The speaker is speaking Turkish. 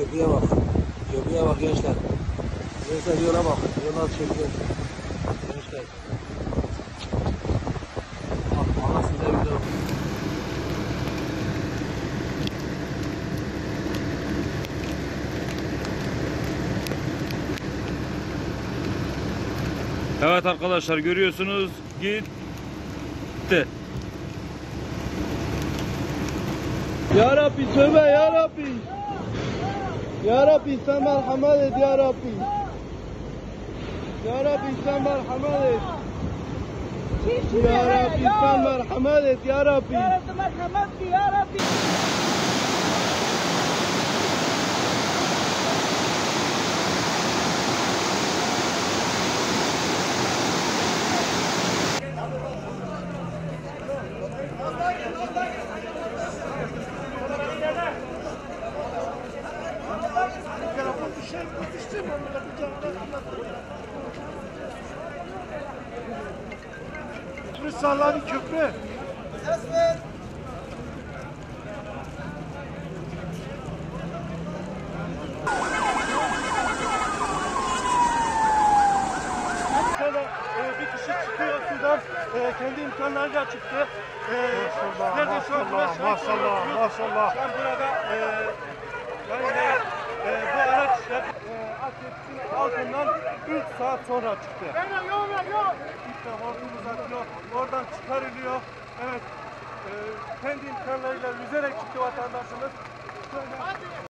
Köprüye bak. Köprüye bak gençler. Gençler yola bak. Yola çöktü. Gençler. Allah size güzel olsun. Evet arkadaşlar, görüyorsunuz gitti. Ya Rabbi tövbe ya Rabbi. Ya Rabbi sen merhamet et ya Rabbi. Ya Rabbi sen merhamet et. Ya Rabbi sen merhamet et ya Rabbi. Ya Rabbi merhamet et ya Rabbi. Turist sağlanan köprü. Evet. Bir kişi çıkıyor sudan, kendi imkanlarıyla çıktı. Nerede şu an burası? Maşallah, maşallah. Ben burada bu araç atletin altından 3 saat sonra çıktı. İşte hortumuz atıyor, oradan çıkarılıyor. Evet, kendi imkanlarıyla yüzerek çıktı vatandaşımız.